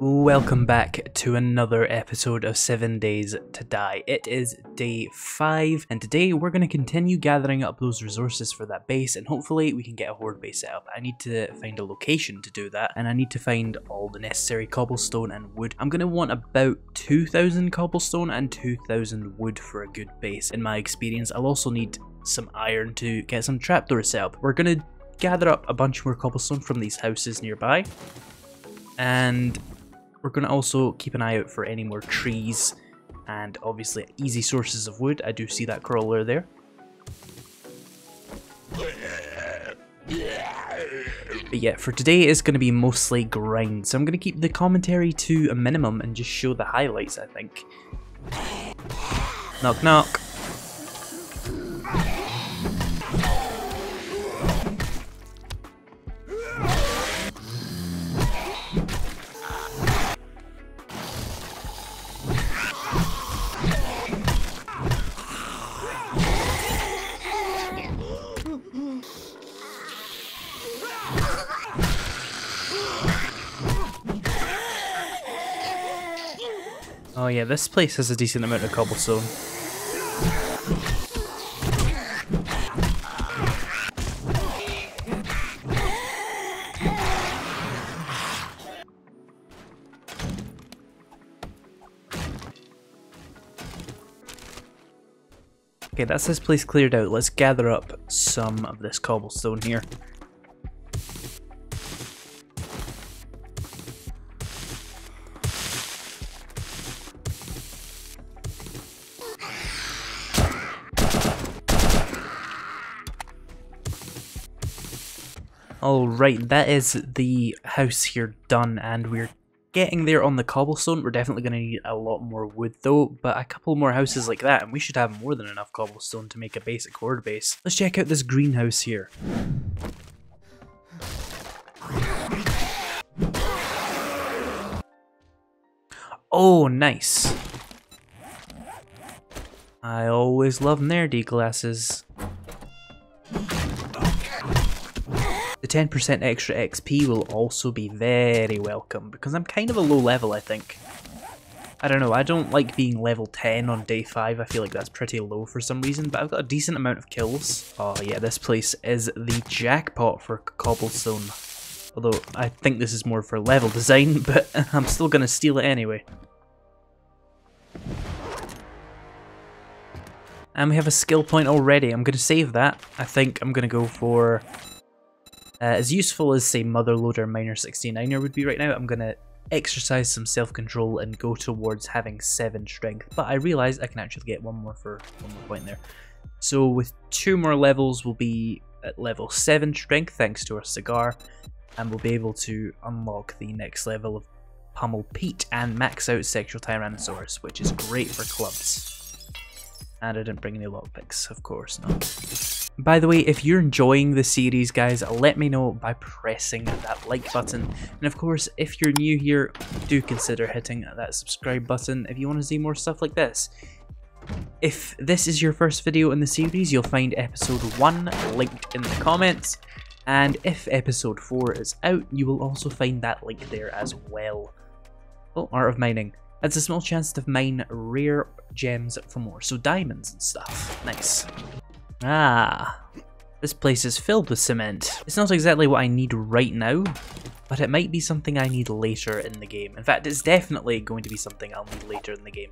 Welcome back to another episode of 7 Days to Die. It is day 5 and today we're going to continue gathering up those resources for that base and hopefully we can get a horde base set up. I need to find a location to do that and I need to find all the necessary cobblestone and wood. I'm going to want about 2,000 cobblestone and 2,000 wood for a good base in my experience. I'll also need some iron to get some trapdoors set up. We're going to gather up a bunch more cobblestone from these houses nearby and we're going to also keep an eye out for any more trees and obviously easy sources of wood. I do see that crawler there. But yeah, for today it's going to be mostly grind. So I'm going to keep the commentary to a minimum and just show the highlights, I think. Knock knock. Oh yeah, this place has a decent amount of cobblestone. Okay, that's this place cleared out. Let's gather up some of this cobblestone here. Alright, that is the house here done and we're getting there on the cobblestone. We're definitely going to need a lot more wood though, but a couple more houses like that and we should have more than enough cobblestone to make a basic horde base. Let's check out this greenhouse here. Oh, nice. I always love nerdy glasses. 10% extra XP will also be very welcome because I'm kind of a low level, I think. I don't know, I don't like being level 10 on day 5, I feel like that's pretty low for some reason, but I've got a decent amount of kills. Oh yeah, this place is the jackpot for cobblestone, although I think this is more for level design, but I'm still gonna steal it anyway. And we have a skill point already, I'm gonna save that. I think I'm gonna go for... as useful as, say, Motherload or Miner 69er would be right now, I'm going to exercise some self-control and go towards having 7 strength. But I realised I can actually get one more point there. So with 2 more levels, we'll be at level 7 strength, thanks to our cigar. And we'll be able to unlock the next level of Pummel Pete and max out Sexual Tyrannosaurus, which is great for clubs. And I didn't bring any lockpicks, of course not. By the way, if you're enjoying the series, guys, let me know by pressing that like button. And of course, if you're new here, do consider hitting that subscribe button if you want to see more stuff like this. If this is your first video in the series, you'll find episode 1 linked in the comments. And if episode 4 is out, you will also find that link there as well. Oh, Art of Mining. That's a small chance to mine rare gems for more, so diamonds and stuff. Nice. Ah, this place is filled with cement. It's not exactly what I need right now, but it might be something I need later in the game. In fact, it's definitely going to be something I'll need later in the game.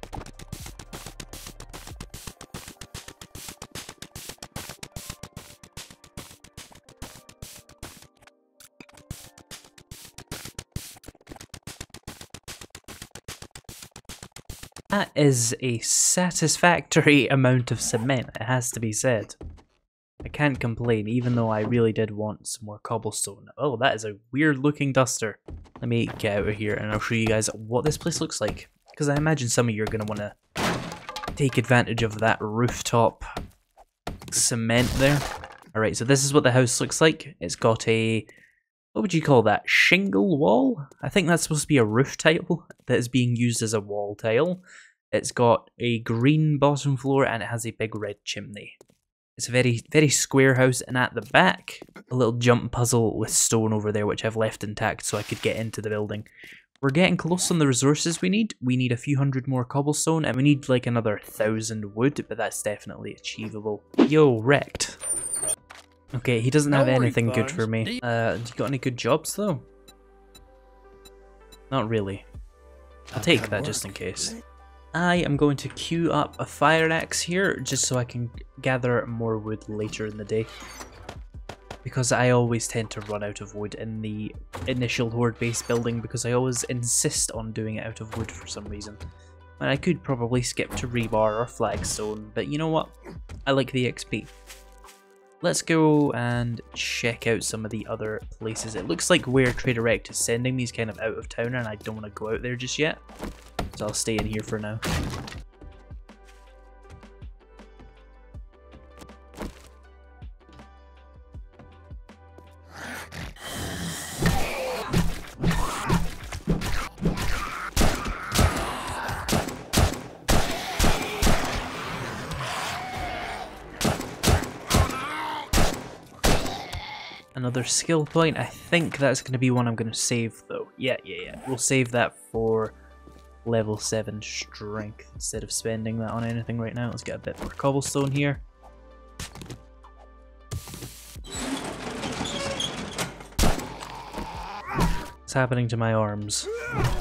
That is a satisfactory amount of cement, it has to be said. I can't complain, even though I really did want some more cobblestone. Oh, that is a weird looking duster. Let me get out of here and I'll show you guys what this place looks like. Because I imagine some of you are going to want to take advantage of that rooftop cement there. Alright, so this is what the house looks like. It's got a... what would you call that? Shingle wall? I think that's supposed to be a roof tile that is being used as a wall tile. It's got a green bottom floor and it has a big red chimney. It's a very, very square house and at the back, a little jump puzzle with stone over there which I've left intact so I could get into the building. We're getting close on the resources we need. We need a few hundred more cobblestone, and we need like another 1,000 wood, but that's definitely achievable. Yo, Rekt. Okay, he doesn't have anything good for me. You got any good jobs though? Not really. I'll take that just in case. I am going to queue up a fire axe here, just so I can gather more wood later in the day. Because I always tend to run out of wood in the initial horde base building, because I always insist on doing it out of wood for some reason. And I could probably skip to rebar or flagstone, but you know what? I like the XP. Let's go and check out some of the other places. It looks like where Trader Rekt is sending me is kind of out of town, and I don't want to go out there just yet. So I'll stay in here for now. Another skill point. I think that's going to be one I'm going to save though. Yeah. We'll save that for level 7 strength instead of spending that on anything right now. Let's get a bit more cobblestone here. What's happening to my arms? Do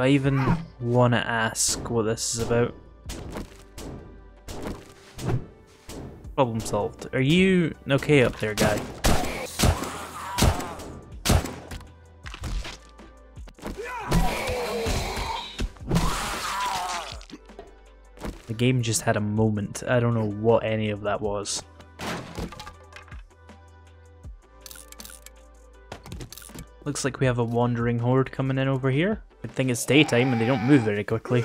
I even want to ask what this is about? Problem solved. Are you okay up there, guy? The game just had a moment. I don't know what any of that was. Looks like we have a wandering horde coming in over here. Good thing it's daytime and they don't move very quickly.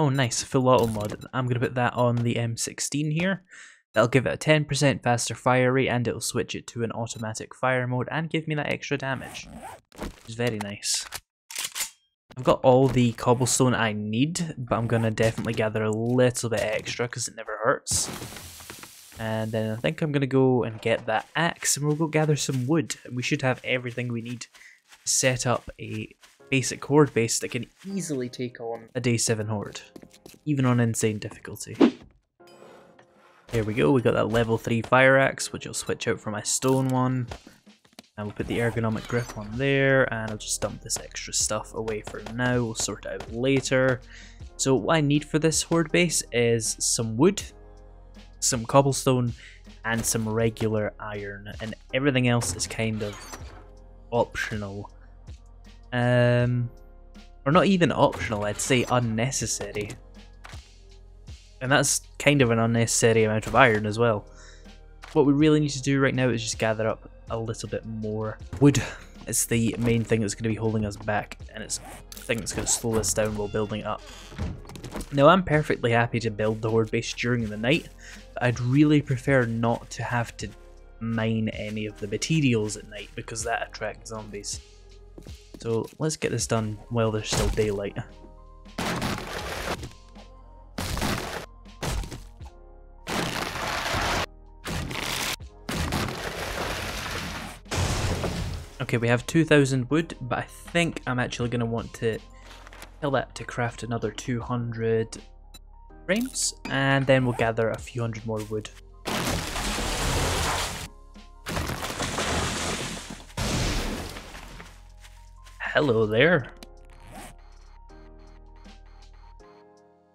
Oh nice, full auto mod. I'm going to put that on the M16 here. That'll give it a 10% faster fire rate, and it'll switch it to an automatic fire mode and give me that extra damage. Which is very nice. I've got all the cobblestone I need, but I'm going to definitely gather a little bit extra because it never hurts. And then I think I'm going to go and get that axe and we'll go gather some wood. We should have everything we need to set up a basic horde base that can easily take on a day 7 horde, even on insane difficulty. There we go, we got that level 3 fire axe, which I'll switch out for my stone one. And we'll put the ergonomic grip on there, and I'll just dump this extra stuff away for now. We'll sort it out later. So what I need for this horde base is some wood, some cobblestone, and some regular iron, and everything else is kind of optional. Or not even optional, I'd say unnecessary. And that's kind of an unnecessary amount of iron as well. What we really need to do right now is just gather up a little bit more wood. It's the main thing that's going to be holding us back, and it's the thing that's going to slow us down while building up. Now I'm perfectly happy to build the horde base during the night, but I'd really prefer not to have to mine any of the materials at night because that attracts zombies. So let's get this done while there's still daylight. Okay, we have 2,000 wood, but I think I'm actually going to want to kill that to craft another 200 frames, and then we'll gather a few hundred more wood. Hello there.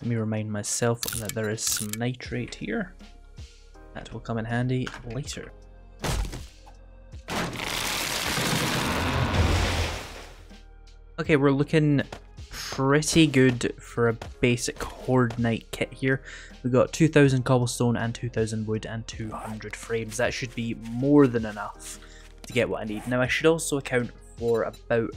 Let me remind myself that there is some nitrate here. That will come in handy later. Okay, we're looking pretty good for a basic horde night kit here. We got 2,000 cobblestone and 2,000 wood and 200 frames. That should be more than enough to get what I need. Now I should also account for about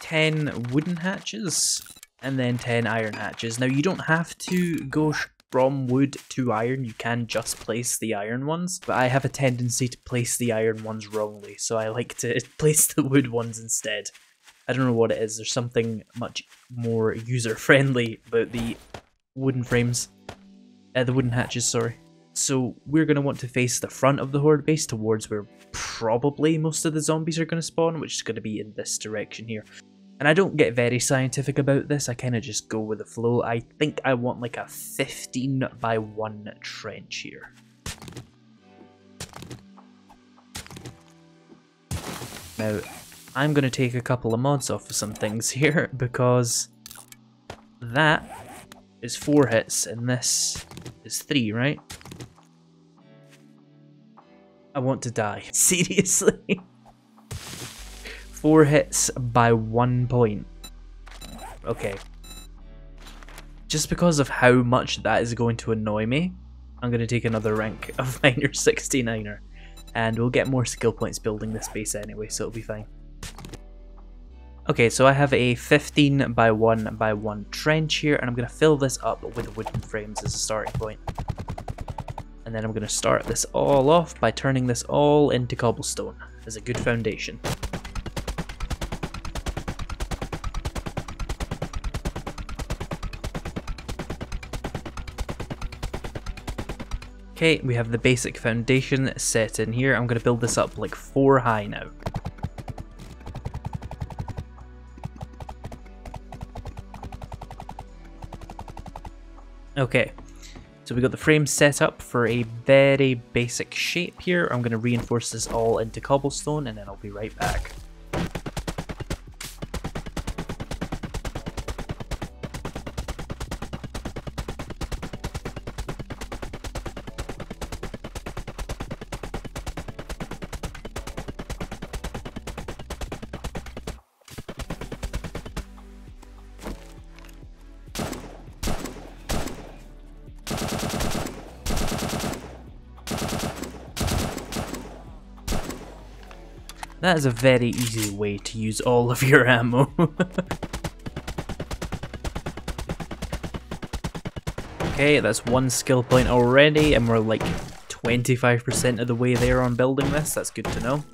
10 wooden hatches and then 10 iron hatches. Now you don't have to go from wood to iron, you can just place the iron ones, but I have a tendency to place the iron ones wrongly, so I like to place the wood ones instead. I don't know what it is, there's something much more user-friendly about the wooden frames, the wooden hatches, sorry. So we're going to want to face the front of the horde base towards where probably most of the zombies are going to spawn, which is going to be in this direction here. And I don't get very scientific about this, I kind of just go with the flow. I think I want like a 15-by-1 trench here. Now, I'm going to take a couple of mods off of some things here, because that is 4 hits and this is 3, right? I want to die. Seriously? 4 hits by 1 point. Okay. Just because of how much that is going to annoy me, I'm going to take another rank of Miner 69er. And we'll get more skill points building this base anyway, so it'll be fine. Okay, so I have a 15-by-1-by-1 trench here, and I'm going to fill this up with wooden frames as a starting point. And then I'm going to start this all off by turning this all into cobblestone as a good foundation. Okay, we have the basic foundation set in here. I'm going to build this up like 4 high now. Okay. So we got the frame set up for a very basic shape here. I'm going to reinforce this all into cobblestone and then I'll be right back. That is a very easy way to use all of your ammo. Okay, that's 1 skill point already, and we're like 25% of the way there on building this. That's good to know.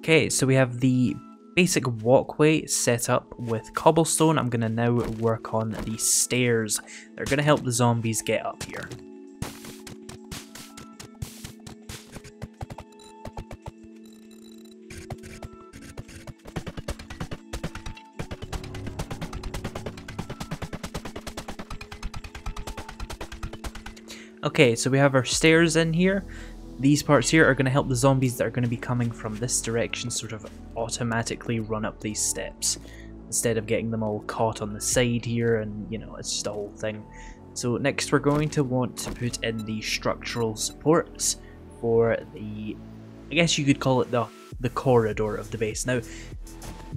Okay, so we have the basic walkway set up with cobblestone. I'm going to now work on the stairs. They're going to help the zombies get up here. Okay, so we have our stairs in here. These parts here are going to help the zombies that are going to be coming from this direction sort of automatically run up these steps, instead of getting them all caught on the side here and, you know, it's just a whole thing. So next we're going to want to put in the structural supports for the, I guess you could call it the corridor of the base. Now,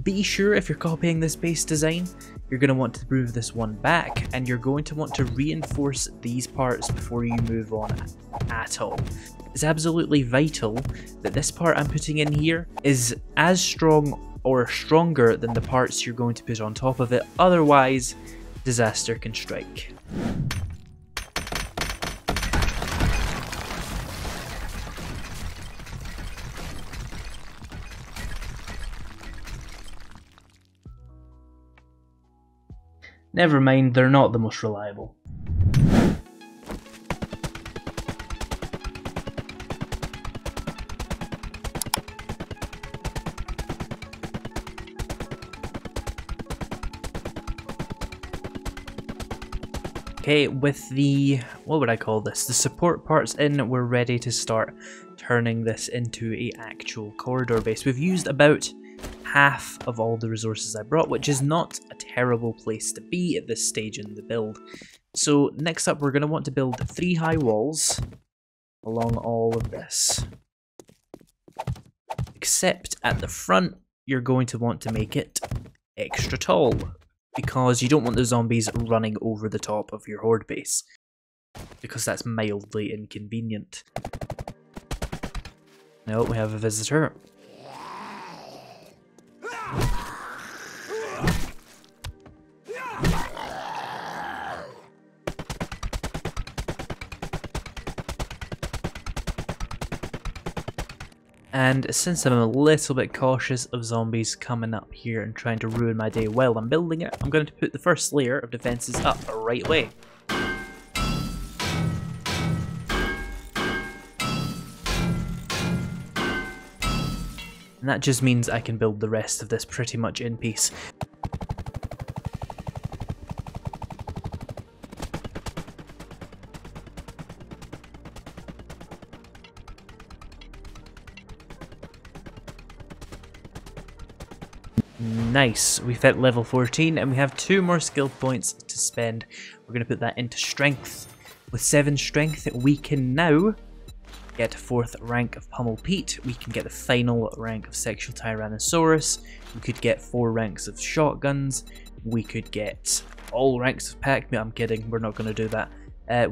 be sure if you're copying this base design, you're going to want to move this one back and you're going to want to reinforce these parts before you move on at all. It's absolutely vital that this part I'm putting in here is as strong or stronger than the parts you're going to put on top of it, otherwise disaster can strike. Never mind, they're not the most reliable. Okay, with the, what would I call this, the support parts in, we're ready to start turning this into an actual corridor base. We've used about half of all the resources I brought, which is not a terrible place to be at this stage in the build. So next up we're going to want to build 3 high walls along all of this. Except at the front you're going to want to make it extra tall, because you don't want the zombies running over the top of your horde base, because that's mildly inconvenient. No, we have a visitor. And since I'm a little bit cautious of zombies coming up here and trying to ruin my day while I'm building it, I'm going to put the first layer of defenses up right away. And that just means I can build the rest of this pretty much in peace. Nice, we've hit level 14 and we have 2 more skill points to spend. We're going to put that into strength. With 7 strength, we can now get a 4th rank of Pummel Pete. We can get the final rank of Sexual Tyrannosaurus. We could get 4 ranks of shotguns. We could get all ranks of Pac-Man. I'm kidding, we're not going to do that.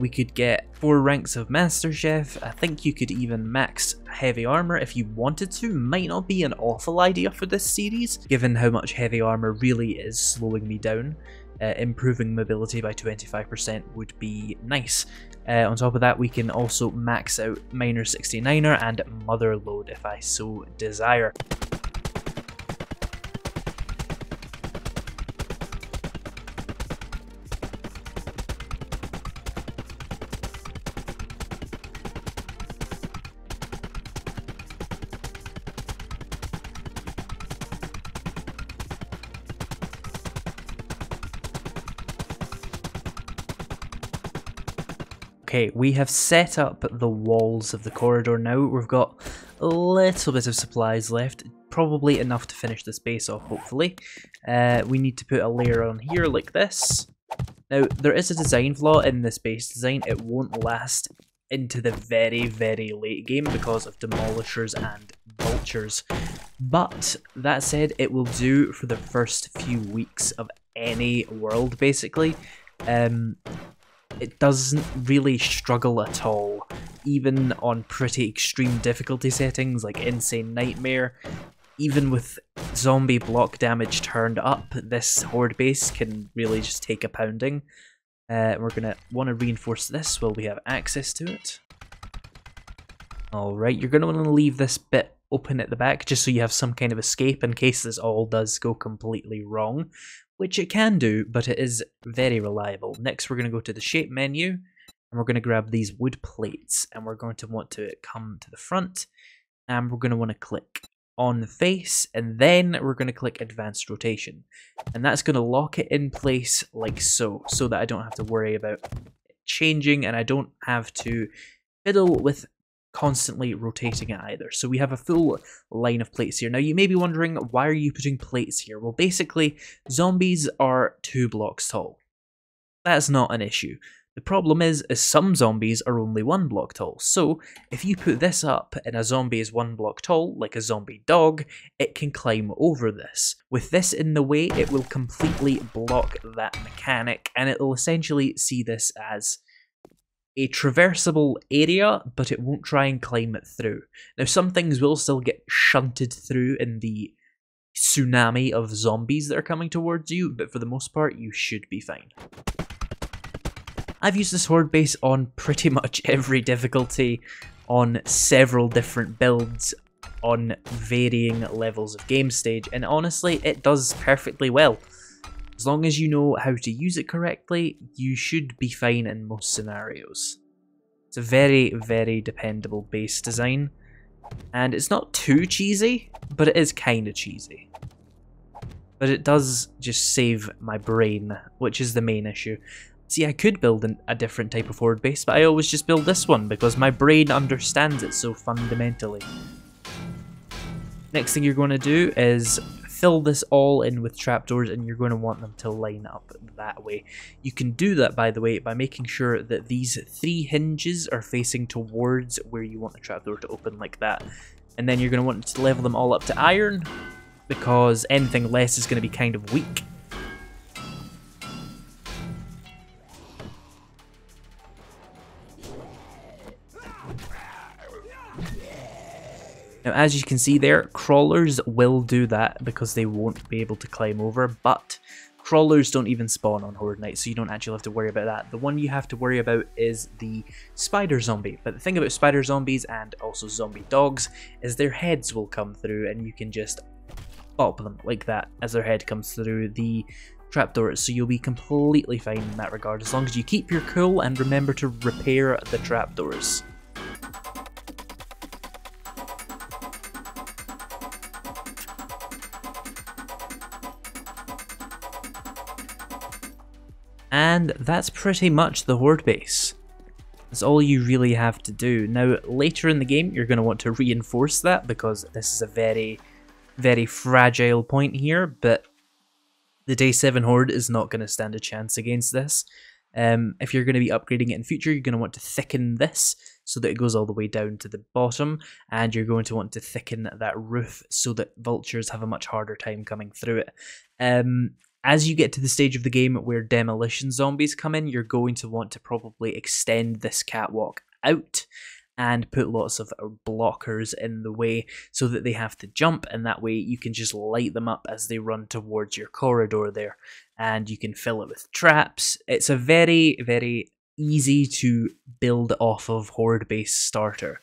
We could get 4 ranks of Master Chef. I think you could even max heavy armor if you wanted to. Might not be an awful idea for this series, given how much heavy armor really is slowing me down. Improving mobility by 25% would be nice. On top of that, we can also max out Miner 69er and Motherload if I so desire. Okay, we have set up the walls of the corridor now. We've got a little bit of supplies left, probably enough to finish this base off, hopefully. We need to put a layer on here like this. Now, there is a design flaw in this base design. It won't last into the very, very late game because of demolishers and vultures. But that said, it will do for the first few weeks of any world, basically. It doesn't really struggle at all, even on pretty extreme difficulty settings like Insane Nightmare. Even with zombie block damage turned up, this horde base can really just take a pounding. We're going to want to reinforce this while we have access to it. Alright, you're going to want to leave this bit open at the back just so you have some kind of escape in case this all does go completely wrong. Which it can do, but it is very reliable. Next, we're going to go to the shape menu, and we're going to grab these wood plates, and we're going to want to come to the front, and we're going to want to click on the face, and then we're going to click advanced rotation. And that's going to lock it in place like so, so that I don't have to worry about it changing, and I don't have to fiddle with constantly rotating it either. So we have a full line of plates here. Now you may be wondering, why are you putting plates here? Well, basically zombies are 2 blocks tall. That's not an issue. The problem is some zombies are only 1 block tall. So if you put this up and a zombie is 1 block tall, like a zombie dog, it can climb over this. With this in the way, it will completely block that mechanic, and it will essentially see this as a traversable area, but it won't try and climb it through. Now, some things will still get shunted through in the tsunami of zombies that are coming towards you, but for the most part, you should be fine. I've used this horde base on pretty much every difficulty, on several different builds, on varying levels of game stage, and honestly, it does perfectly well. As long as you know how to use it correctly, you should be fine in most scenarios. It's a very, very dependable base design, and it's not too cheesy, but it is kind of cheesy. But it does just save my brain, which is the main issue. See, I could build a different type of horde base, but I always just build this one because my brain understands it so fundamentally. Next thing you're going to do is fill this all in with trapdoors, and you're going to want them to line up that way. You can do that, by the way, by making sure that these 3 hinges are facing towards where you want the trapdoor to open like that. And then you're going to want to level them all up to iron, because anything less is going to be kind of weak. Now, as you can see there, crawlers will do that because they won't be able to climb over, but crawlers don't even spawn on Horde Night, so you don't actually have to worry about that. The one you have to worry about is the spider zombie. But the thing about spider zombies and also zombie dogs is their heads will come through and you can just pop them like that as their head comes through the trapdoor, so you'll be completely fine in that regard as long as you keep your cool and remember to repair the trapdoors. And that's pretty much the Horde base. That's all you really have to do. Now, later in the game, you're going to want to reinforce that because this is a very, very fragile point here, but the Day 7 Horde is not going to stand a chance against this. If you're going to be upgrading it in future, you're going to want to thicken this so that it goes all the way down to the bottom, and you're going to want to thicken that roof so that vultures have a much harder time coming through it. As you get to the stage of the game where demolition zombies come in, you're going to want to probably extend this catwalk out and put lots of blockers in the way so that they have to jump, and that way you can just light them up as they run towards your corridor there, and you can fill it with traps. It's a very, very easy to build off of Horde base starter.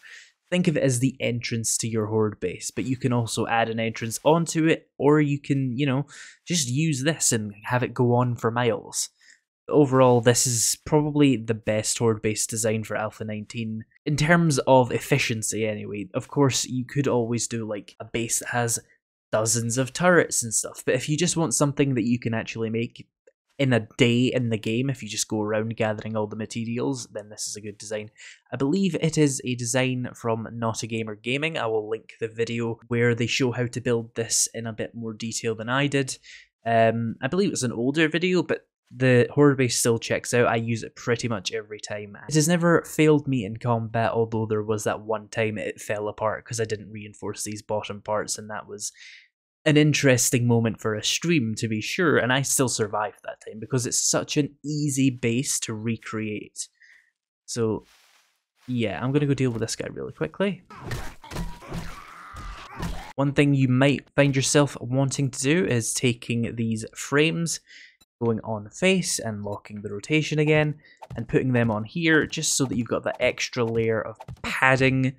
Think of it as the entrance to your Horde base, but you can also add an entrance onto it, or you can, you know, just use this and have it go on for miles. Overall, this is probably the best Horde base design for Alpha 19, in terms of efficiency anyway. Of course, you could always do like a base that has dozens of turrets and stuff, but if you just want something that you can actually make in a day in the game, if you just go around gathering all the materials, then this is a good design. I believe it is a design from Not A Gamer Gaming. I will link the video where they show how to build this in a bit more detail than I did. I believe it's an older video, but the Horde base still checks out. I use it pretty much every time. It has never failed me in combat, although there was that one time it fell apart because I didn't reinforce these bottom parts, and that was an interesting moment for a stream, to be sure, and I still survived that time because it's such an easy base to recreate. So yeah, I'm gonna go deal with this guy really quickly. One thing you might find yourself wanting to do is taking these frames, going on face and locking the rotation again, and putting them on here just so that you've got that extra layer of padding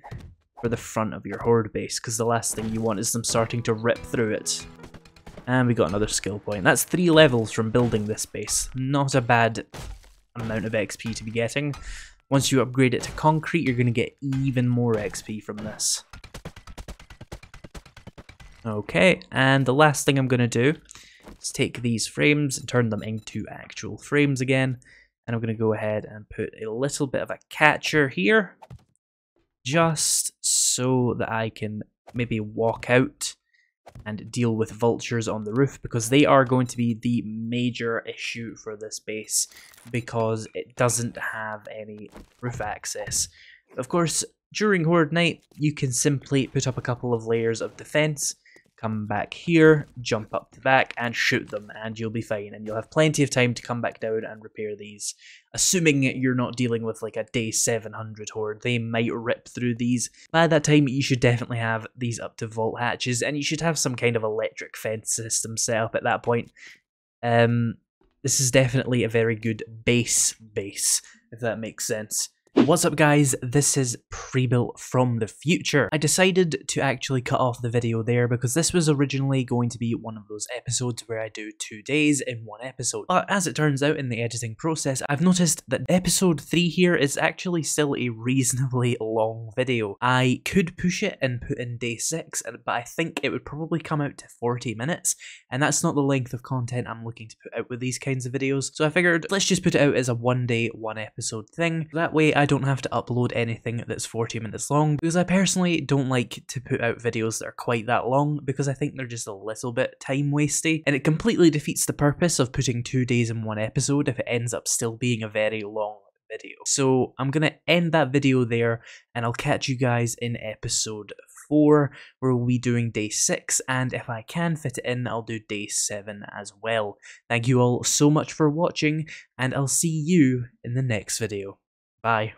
for the front of your Horde base, because the last thing you want is them starting to rip through it. And we got another skill point. That's 3 levels from building this base. Not a bad amount of XP to be getting. Once you upgrade it to concrete, you're going to get even more XP from this. Okay, and the last thing I'm going to do is take these frames and turn them into actual frames again. And I'm going to go ahead and put a little bit of a catcher here, just so that I can maybe walk out and deal with vultures on the roof, because they are going to be the major issue for this base because it doesn't have any roof access. Of course, during Horde Night, you can simply put up a couple of layers of defense, come back here, jump up the back and shoot them, and you'll be fine, and you'll have plenty of time to come back down and repair these. Assuming you're not dealing with like a Day 700 Horde, they might rip through these. By that time, you should definitely have these up to vault hatches, and you should have some kind of electric fence system set up at that point. This is definitely a very good base, if that makes sense. What's up guys, this is Prebuilt from the future. I decided to actually cut off the video there because this was originally going to be one of those episodes where I do 2 days in one episode. But as it turns out in the editing process, I've noticed that episode 3 here is actually still a reasonably long video. I could push it and put in day 6, but I think it would probably come out to 40 minutes, and that's not the length of content I'm looking to put out with these kinds of videos. So I figured, let's just put it out as a 1-day, 1-episode thing. That way I don't have to upload anything that's 40 minutes long, because I personally don't like to put out videos that are quite that long because I think they're just a little bit time wasty, and it completely defeats the purpose of putting 2 days in one episode if it ends up still being a very long video. So I'm gonna end that video there, and I'll catch you guys in episode 4 where we'll be doing day 6, and if I can fit it in, I'll do day 7 as well. Thank you all so much for watching, and I'll see you in the next video. Bye.